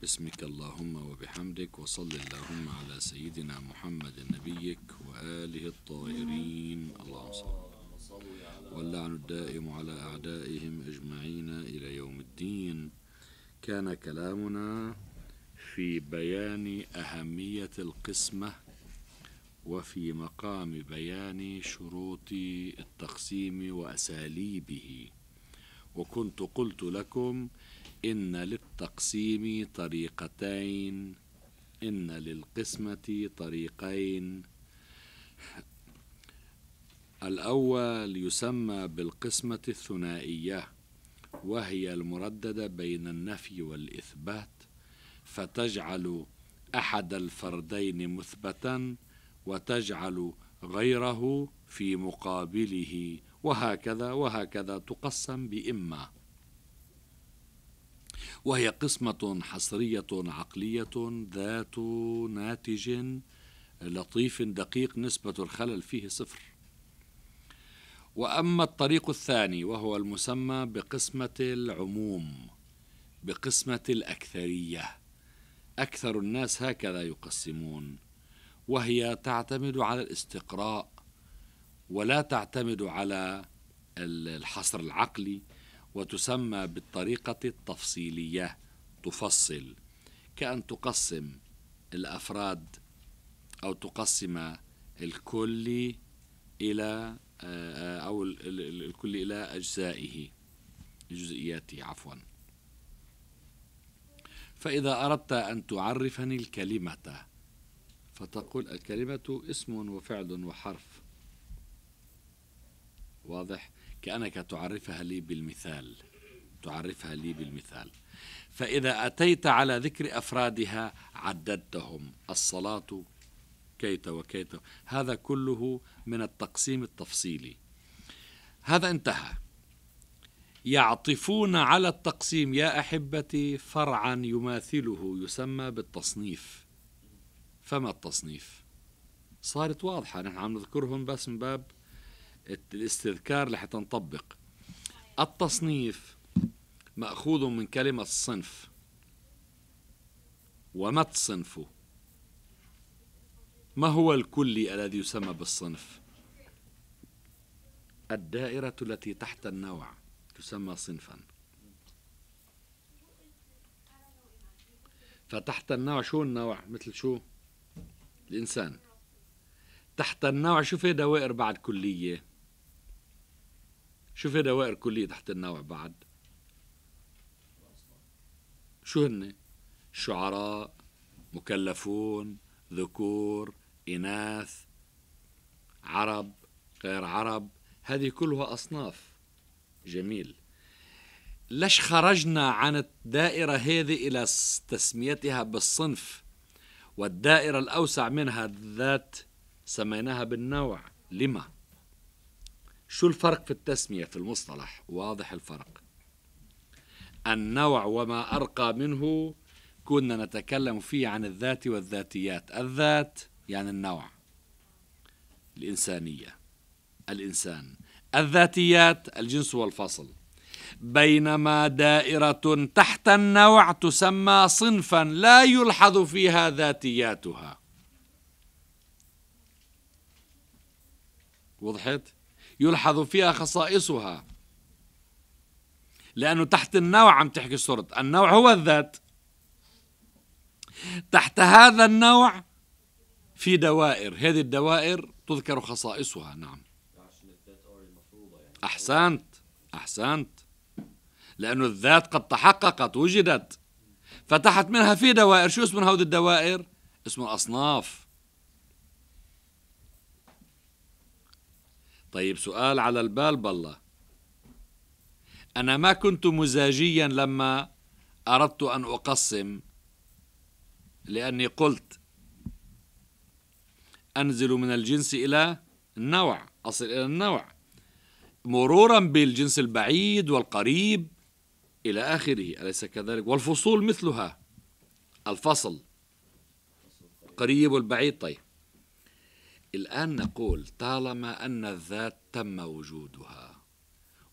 باسمك اللهم وبحمدك، وصل اللهم على سيدنا محمد نبيك وآله الطاهرين، اللهم صل، واللعن الدائم على أعدائهم أجمعين إلى يوم الدين. كان كلامنا في بيان أهمية القسمة وفي مقام بيان شروط التقسيم وأساليبه، وكنت قلت لكم إن للتقسيم طريقتين، إن للقسمة طريقين. الأول يسمى بالقسمة الثنائية، وهي المرددة بين النفي والإثبات، فتجعل أحد الفردين مثبتا وتجعل غيره في مقابله، وهكذا وهكذا تقسم بإما، وهي قسمة حصرية عقلية ذات ناتج لطيف دقيق نسبة الخلل فيه صفر. وأما الطريق الثاني وهو المسمى بقسمة العموم، بقسمة الأكثرية، أكثر الناس هكذا يقسمون، وهي تعتمد على الاستقراء ولا تعتمد على الحصر العقلي، وتسمى بالطريقة التفصيلية، تفصل كأن تقسم الأفراد أو تقسم الكل إلى أجزائه، جزئياته عفوا. فإذا أردت أن تعرفني الكلمة فتقول الكلمة اسم وفعل وحرف، واضح؟ كأنك تعرفها لي بالمثال، تعرفها لي بالمثال. فإذا أتيت على ذكر أفرادها عددتهم، الصلاة كيت وكيت، هذا كله من التقسيم التفصيلي. هذا انتهى. يعطفون على التقسيم يا أحبتي فرعا يماثله يسمى بالتصنيف. فما التصنيف؟ صارت واضحة، نحن عم نذكرهم بس من باب الاستذكار لحتى نطبق. التصنيف مأخوذ من كلمة الصنف. وما الصنف؟ ما هو الكلي الذي يسمى بالصنف؟ الدائرة التي تحت النوع تسمى صنفا. فتحت النوع شو النوع؟ مثل شو؟ الإنسان. تحت النوع شو في دوائر بعد كلية؟ شو في دوائر كلية تحت النوع بعد؟ شو هن؟ شعراء، مكلفون، ذكور، إناث، عرب، غير عرب، هذه كلها أصناف. جميل. ليش خرجنا عن الدائرة هذه إلى تسميتها بالصنف، والدائرة الأوسع منها ذات سميناها بالنوع؟ لما؟ شو الفرق في التسمية في المصطلح؟ واضح الفرق. النوع وما أرقى منه كنا نتكلم فيه عن الذات والذاتيات، الذات يعني النوع، الإنسانية، الإنسان، الذاتيات الجنس والفصل. بينما دائرة تحت النوع تسمى صنفا لا يلحظ فيها ذاتياتها. وضحت؟ يلحظ فيها خصائصها، لأنه تحت النوع عم تحكي صورة، النوع هو الذات. تحت هذا النوع في دوائر، هذه الدوائر تذكر خصائصها. نعم أحسنت أحسنت، لأنه الذات قد تحققت وجدت، فتحت منها في دوائر. شو اسم هذه الدوائر؟ اسم أصناف. طيب سؤال على البال بالله، أنا ما كنت مزاجيا لما أردت أن أقسم، لأني قلت أنزل من الجنس إلى النوع، أصل إلى النوع، مرورا بالجنس البعيد والقريب إلى آخره، أليس كذلك؟ والفصول مثلها، الفصل القريب والبعيد. طيب الآن نقول طالما أن الذات تم وجودها،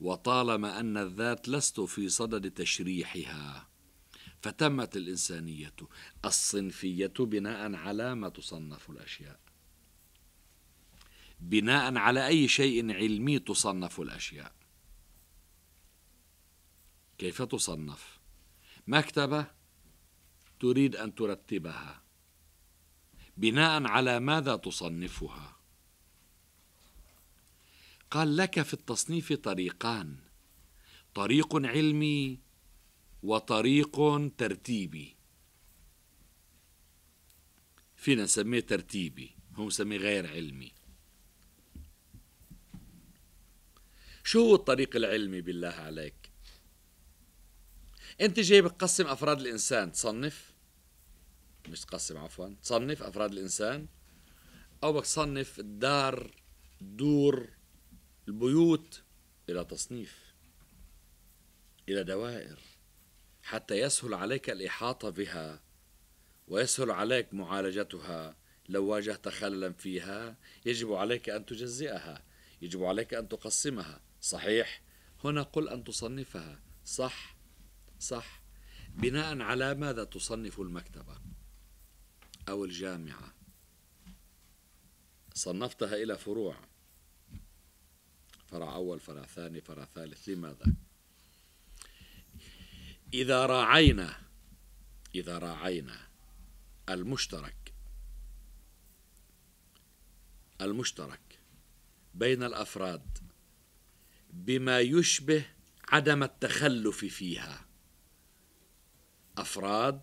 وطالما أن الذات لست في صدد تشريحها، فتمت الإنسانية الصنفية بناء على ما تصنف الأشياء، بناء على أي شيء علمي تصنف الأشياء. كيف تصنف؟ مكتبة تريد أن ترتبها، بناء على ماذا تصنفها؟ قال لك في التصنيف طريقان، طريق علمي وطريق ترتيبي. فينا نسميه ترتيبي، هو نسميه غير علمي. شو هو الطريق العلمي بالله عليك؟ انت جاي بتقسم افراد الانسان، تصنف، مش تقسم عفوا، تصنف افراد الانسان، او بتصنف الدار، دور، البيوت الى تصنيف، الى دوائر، حتى يسهل عليك الإحاطة بها ويسهل عليك معالجتها. لو واجهت خللا فيها يجب عليك أن تجزئها، يجب عليك أن تقسمها، صحيح؟ هنا قل أن تصنفها، صح صح. بناء على ماذا تصنف المكتبة أو الجامعة؟ صنفتها إلى فروع، فرع أول، فرع ثاني، فرع ثالث، لماذا؟ إذا راعينا المشترك بين الأفراد بما يشبه عدم التخلف فيها، أفراد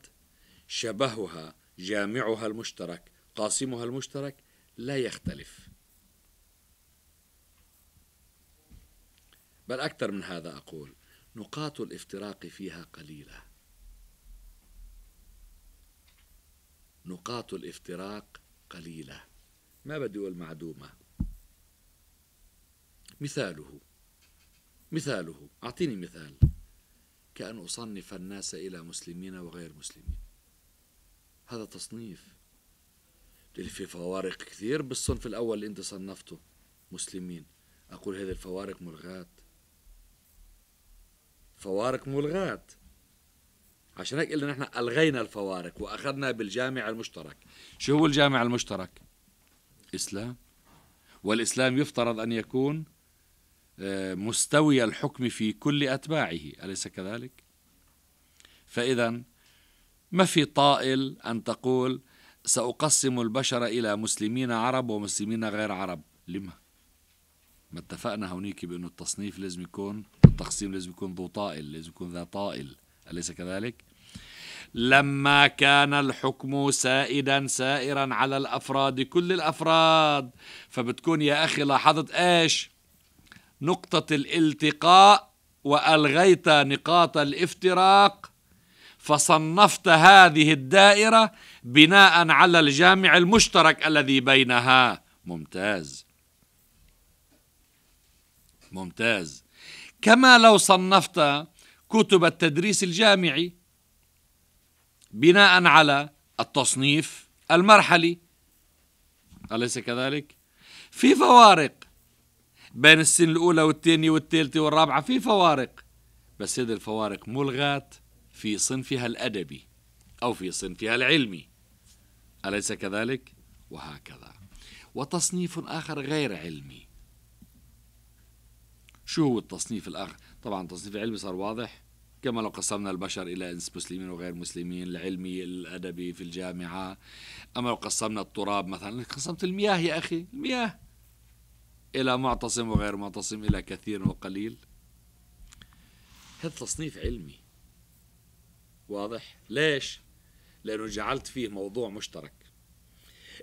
شبهها جامعها المشترك قاسمها المشترك لا يختلف. بل أكثر من هذا أقول، نقاط الافتراق فيها قليلة، نقاط الافتراق قليلة. ما بدي أقول معدومة، مثاله أعطيني مثال، كأن أصنف الناس إلى مسلمين وغير مسلمين، هذا تصنيف. في فوارق كثير بالصنف الأول اللي أنت صنفته مسلمين، أقول هذه الفوارق ملغاة، فوارق ملغات. عشان هيك قلنا نحن ألغينا الفوارق وأخذنا بالجامع المشترك. شو هو الجامع المشترك؟ إسلام، والإسلام يفترض أن يكون مستوي الحكم في كل أتباعه، أليس كذلك؟ فإذا ما في طائل أن تقول سأقسم البشر إلى مسلمين عرب ومسلمين غير عرب، لما؟ ما اتفقنا هونيك بأنه التصنيف لازم يكون، التقسيم لازم يكون ذو طائل، لازم يكون ذا طائل، أليس كذلك؟ لما كان الحكم سائدا سائرا على الأفراد كل الأفراد، فبتكون يا أخي لاحظت إيش؟ نقطة الالتقاء، وألغيت نقاط الافتراق، فصنفت هذه الدائرة بناء على الجامع المشترك الذي بينها. ممتاز ممتاز. كما لو صنفت كتب التدريس الجامعي بناء على التصنيف المرحلي، أليس كذلك؟ في فوارق بين السن الأولى والثانية والثالثة والرابعة، في فوارق، بس هذه الفوارق ملغاة في صنفها الأدبي أو في صنفها العلمي، أليس كذلك؟ وهكذا. وتصنيف آخر غير علمي، شو هو التصنيف الآخر؟ طبعا التصنيف العلمي صار واضح، كما لو قسمنا البشر إلى إنس مسلمين وغير مسلمين، العلمي الأدبي في الجامعة. أما لو قسمنا التراب مثلا، قسمت المياه يا أخي، المياه إلى معتصم وغير معتصم، إلى كثير وقليل، هذا تصنيف علمي واضح. ليش؟ لأنه جعلت فيه موضوع مشترك.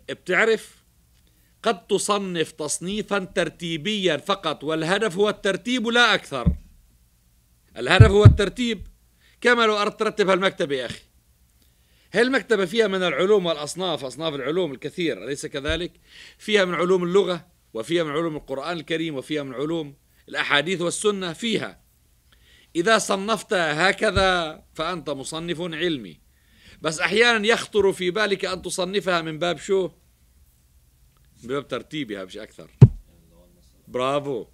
بتعرف قد تصنف تصنيفا ترتيبيا فقط، والهدف هو الترتيب لا أكثر، الهدف هو الترتيب. كما لو أردت ترتب هالمكتبة يا أخي، هالمكتبة فيها من العلوم والأصناف، أصناف العلوم الكثير، أليس كذلك؟ فيها من علوم اللغة، وفيها من علوم القرآن الكريم، وفيها من علوم الأحاديث والسنة، فيها. إذا صنفتها هكذا فأنت مصنف علمي. بس أحيانا يخطر في بالك أن تصنفها من باب شو؟ بباب ترتيبها، مش أكثر. برافو.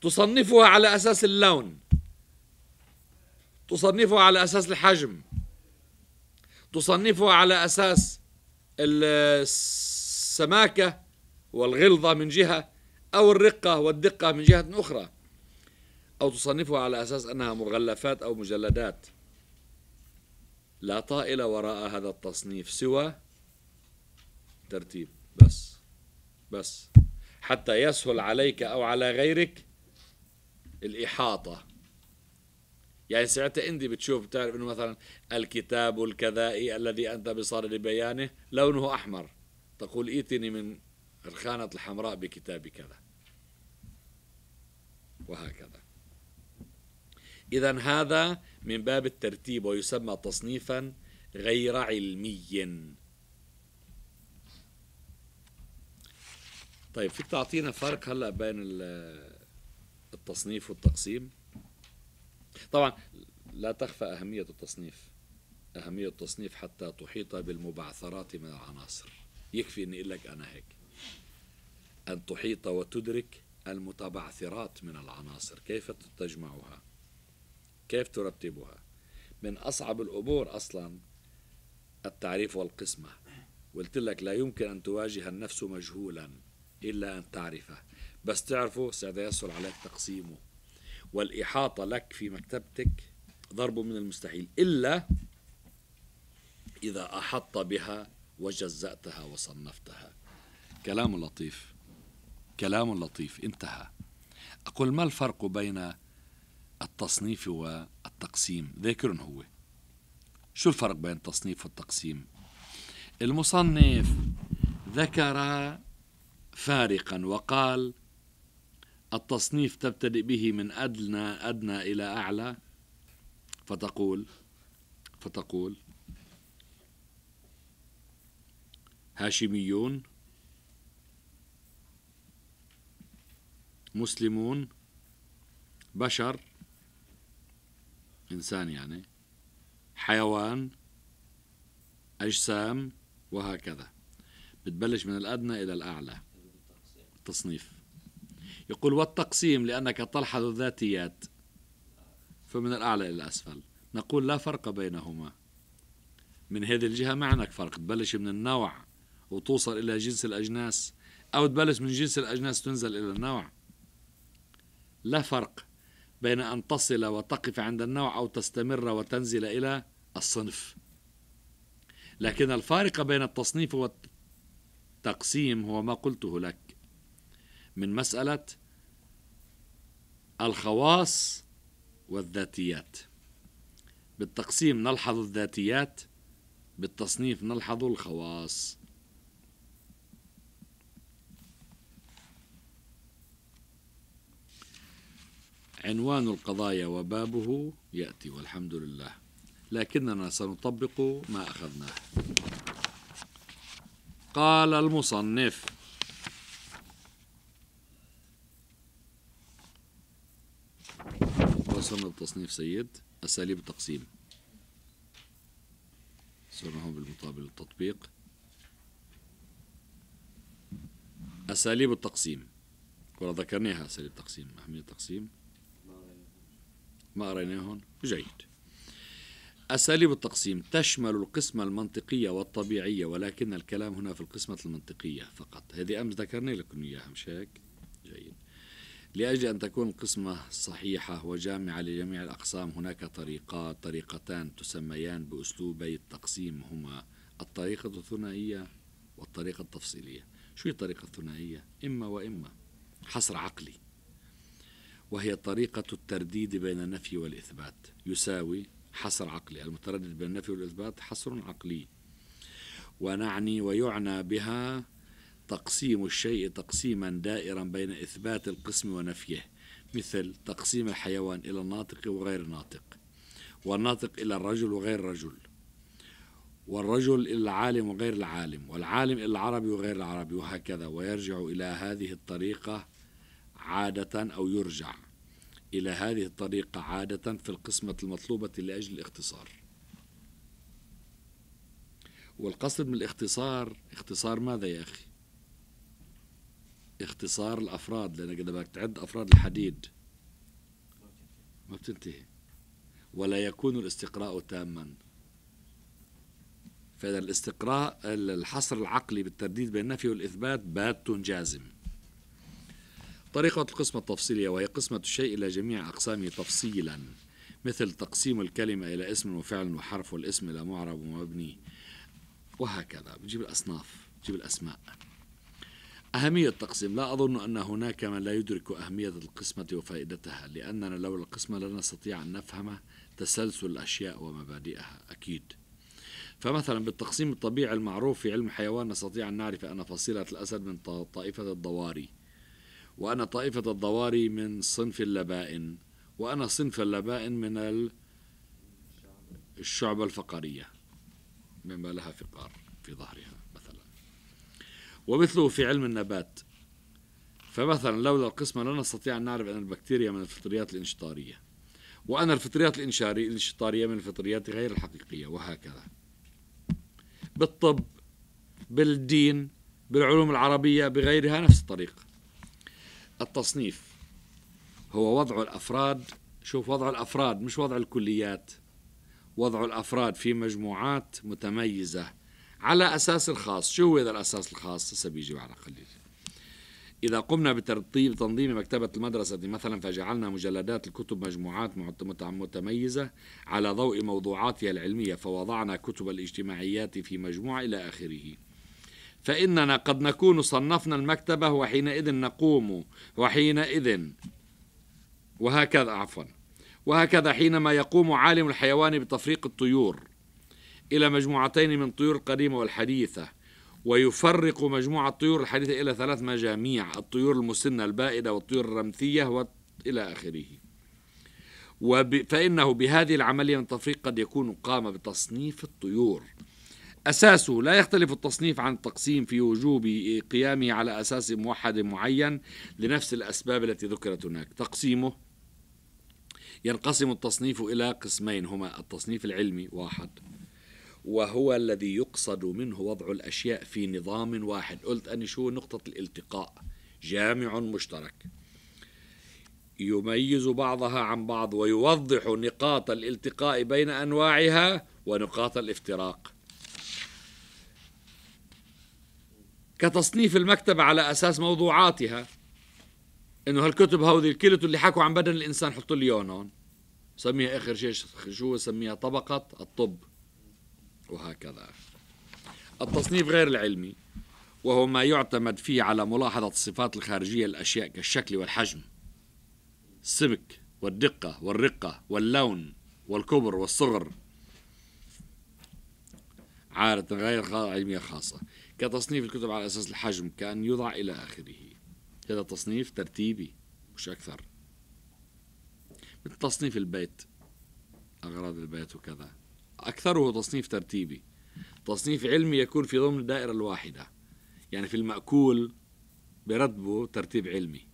تصنفها على أساس اللون، تصنفها على أساس الحجم، تصنفها على أساس السماكة والغلظة من جهة، أو الرقة والدقة من جهة أخرى، أو تصنفها على أساس أنها مغلفات أو مجلدات. لا طائل وراء هذا التصنيف سوى ترتيب، بس حتى يسهل عليك أو على غيرك الإحاطة. يعني ساعتها أنت بتشوف بتعرف أنه مثلا الكتاب الكذائي الذي أنت بصدد بيانه لونه أحمر، تقول ائتني من الخانة الحمراء بكتاب كذا، وهكذا. إذن هذا من باب الترتيب ويسمى تصنيفا غير علمي. طيب فيك تعطينا فرق هلأ بين التصنيف والتقسيم؟ طبعا لا تخفى أهمية التصنيف، أهمية التصنيف حتى تحيط بالمبعثرات من العناصر. يكفي أني أقول لك أنا هيك، أن تحيط وتدرك المتبعثرات من العناصر، كيف تجمعها، كيف ترتبها. من أصعب الأمور أصلا التعريف والقسمة، وقلت لك لا يمكن أن تواجه النفس مجهولا إلا أن تعرفه، بس تعرفه سيسهل عليك تقسيمه. والإحاطة لك في مكتبتك ضرب من المستحيل، إلا إذا أحط بها وجزأتها وصنفتها. كلام لطيف، كلام لطيف. انتهى. أقول ما الفرق بين التصنيف والتقسيم؟ ذاكر هو شو الفرق بين التصنيف والتقسيم. المصنف ذكر فارقا وقال التصنيف تبتدئ به من أدنى إلى أعلى، فتقول هاشميون، مسلمون، بشر إنسان يعني، حيوان، أجسام، وهكذا. بتبلش من الأدنى إلى الأعلى تصنيف. يقول والتقسيم لأنك تلحظ الذاتيات فمن الأعلى إلى الأسفل. نقول لا فرق بينهما. من هذه الجهة ما عندك فرق، تبلش من النوع وتوصل إلى جنس الأجناس، أو تبلش من جنس الأجناس تنزل إلى النوع. لا فرق بين أن تصل وتقف عند النوع أو تستمر وتنزل إلى الصنف. لكن الفارق بين التصنيف والتقسيم هو ما قلته لك من مسألة الخواص والذاتيات. بالتقسيم نلحظ الذاتيات، بالتصنيف نلحظ الخواص. عنوان القضايا وبابه يأتي والحمد لله، لكننا سنطبق ما أخذناه. قال المصنف وصلنا بتصنيف سيد أساليب التقسيم، صرنا هون بالمقابل التطبيق. أساليب التقسيم ولا ذكرناها، أساليب التقسيم، أهمية التقسيم ما قريناهم. جيد. أساليب التقسيم تشمل القسمة المنطقية والطبيعية، ولكن الكلام هنا في القسمة المنطقية فقط. هذه أمس ذكرنا لكم إياها، مش هيك؟ جيد. لأجل أن تكون القسمة صحيحة وجامعة لجميع الأقسام هناك طريقتان تسميان بأسلوبي التقسيم، هما الطريقة الثنائية والطريقة التفصيلية. شو هي الطريقة الثنائية؟ إما وإما، حصر عقلي، وهي طريقة الترديد بين النفي والإثبات، يساوي حصر عقلي. المتردد بين النفي والإثبات حصر عقلي، ونعني ويعنى بها تقسيم الشيء تقسيما دائرا بين إثبات القسم ونفيه، مثل تقسيم الحيوان إلى الناطق وغير الناطق، والناطق إلى الرجل وغير الرجل، والرجل إلى العالم وغير العالم، والعالم إلى العربي وغير العربي، وهكذا. ويرجع إلى هذه الطريقة عادة، أو يرجع إلى هذه الطريقة عادة في القسمة المطلوبة لأجل الاختصار. والقصد من الاختصار اختصار ماذا يا أخي؟ اختصار الأفراد، لأنك إذا بدك تعد أفراد الحديد ما بتنتهي، ولا يكون الاستقراء تاما. فإذا الاستقراء الحصر العقلي بالترديد بين النفي والإثبات بات جازم. طريقة القسمة التفصيلية وهي قسمة الشيء إلى جميع أقسامه تفصيلا، مثل تقسيم الكلمة إلى اسم وفعل وحرف، والاسم إلى معرب ومبني، وهكذا. بتجيب الأصناف، بتجيب الأسماء. أهمية التقسيم: لا أظن أن هناك من لا يدرك أهمية القسمة وفائدتها، لأننا لولا القسمة لا نستطيع أن نفهم تسلسل الأشياء ومبادئها أكيد. فمثلا بالتقسيم الطبيعي المعروف في علم الحيوان نستطيع أن نعرف أن فصيلة الأسد من طائفة الضواري، وأن طائفة الضواري من صنف اللبائن، وأن صنف اللبائن من الشعب الفقرية مما لها فقار في ظهرها مثلا، ومثله في علم النبات. فمثلا لولا القسمة لا نستطيع أن نعرف أن البكتيريا من الفطريات الانشطارية، وأن الفطريات الانشطارية من الفطريات غير الحقيقية، وهكذا. بالطب، بالدين، بالعلوم العربية، بغيرها نفس الطريقة. التصنيف هو وضع الأفراد، شوف وضع الأفراد مش وضع الكليات، وضع الأفراد في مجموعات متميزة على أساس الخاص. شو هو هذا الأساس الخاص؟ هسه بيجي على قليل. إذا قمنا بترتيب تنظيم مكتبة المدرسة مثلا فجعلنا مجلدات الكتب مجموعات متميزة على ضوء موضوعاتها العلمية، فوضعنا كتب الاجتماعيات في مجموعة إلى آخره، فإننا قد نكون صنفنا المكتبة وحينئذ نقوم وهكذا حينما يقوم عالم الحيوان بتفريق الطيور إلى مجموعتين من الطيور القديمة والحديثة، ويفرق مجموعة الطيور الحديثة إلى ثلاث مجاميع: الطيور المسنة البائدة، والطيور الرمثية، وإلى آخره. فإنه بهذه العملية من التفريق قد يكون قام بتصنيف الطيور. أساسه لا يختلف التصنيف عن التقسيم في وجوب قيامه على أساس موحد معين لنفس الأسباب التي ذكرت هناك. تقسيمه: ينقسم التصنيف إلى قسمين، هما التصنيف العلمي واحد، وهو الذي يقصد منه وضع الأشياء في نظام واحد. قلت أني شو نقطة الالتقاء؟ جامع مشترك يميز بعضها عن بعض ويوضح نقاط الالتقاء بين أنواعها ونقاط الافتراق. كتصنيف المكتبة على أساس موضوعاتها، إنه هالكتب هذه الكلتو اللي حكوا عن بدن الإنسان حطوا لي إياهم هون، سميها آخر شيء شو سميها طبقة الطب، وهكذا. التصنيف غير العلمي وهو ما يعتمد فيه على ملاحظة الصفات الخارجية للأشياء كالشكل والحجم، السمك والدقة والرقة واللون والكبر والصغر، عادة غير علمية خاصة. كتصنيف الكتب على أساس الحجم كأن يوضع إلى آخره. هذا تصنيف ترتيبي مش أكثر، مثل تصنيف البيت، أغراض البيت وكذا، أكثره تصنيف ترتيبي. تصنيف علمي يكون في ضمن الدائرة الواحدة، يعني في المأكول برتبه ترتيب علمي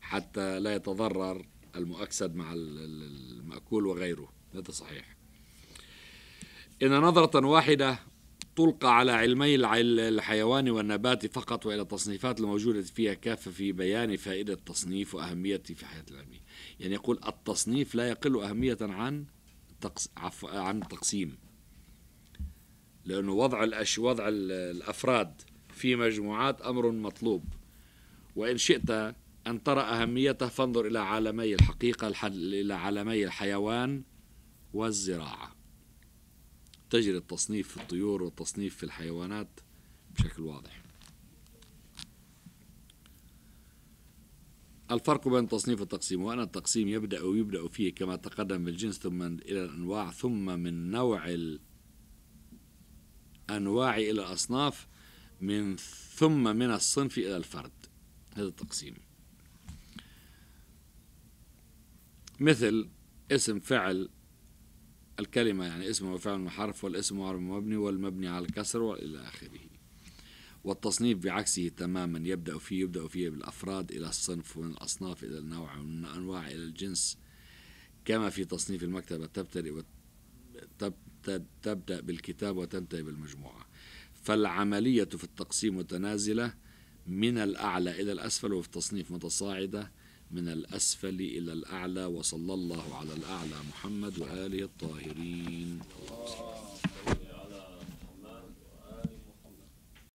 حتى لا يتضرر المؤكسد مع المأكول وغيره. هذا صحيح. إن نظرة واحدة تلقى على علمي الحيوان والنبات فقط، وإلى التصنيفات الموجودة فيها كافة في بيان فائدة التصنيف وأهميته في حياة العلمية. يعني يقول التصنيف لا يقل أهمية عن التقسيم، لأنه وضع الأفراد في مجموعات أمر مطلوب، وإن شئت أن ترى أهميته فانظر إلى عالمي الحقيقة، إلى عالمي الحيوان والزراعة. تجري التصنيف في الطيور والتصنيف في الحيوانات بشكل واضح. الفرق بين التصنيف والتقسيم: وأن التقسيم يبدأ فيه كما تقدم بالجنس، ثم إلى الأنواع، ثم من نوع الأنواع إلى الأصناف، ثم من الصنف إلى الفرد. هذا التقسيم. مثل اسم فعل الكلمة، يعني اسم وفعل وحرف، والاسم معرب ومبني، والمبني على الكسر، وإلى آخره. والتصنيف بعكسه تماما، يبدأ فيه بالأفراد إلى الصنف، ومن الأصناف إلى النوع، ومن الأنواع إلى الجنس، كما في تصنيف المكتبة تبدأ بالكتاب وتنتهي بالمجموعة. فالعملية في التقسيم متنازلة من الأعلى إلى الأسفل، وفي التصنيف متصاعدة من الأسفل إلى الأعلى، وصلى الله على الأعلى محمد وآله الطاهرين.